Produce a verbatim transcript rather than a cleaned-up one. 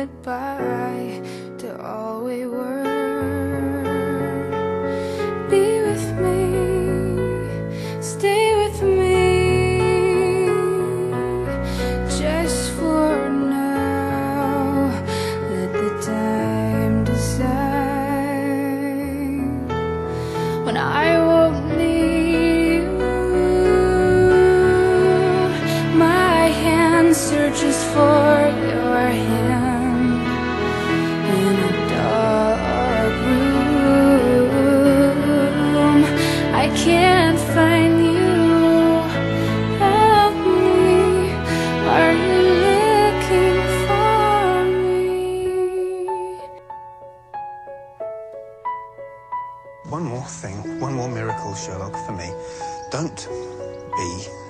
goodbye to all we were. Be with me, stay with me, just for now. Let the time decide when I won't need you. My hand searches for one more thing, one more miracle, Sherlock, for me. Don't be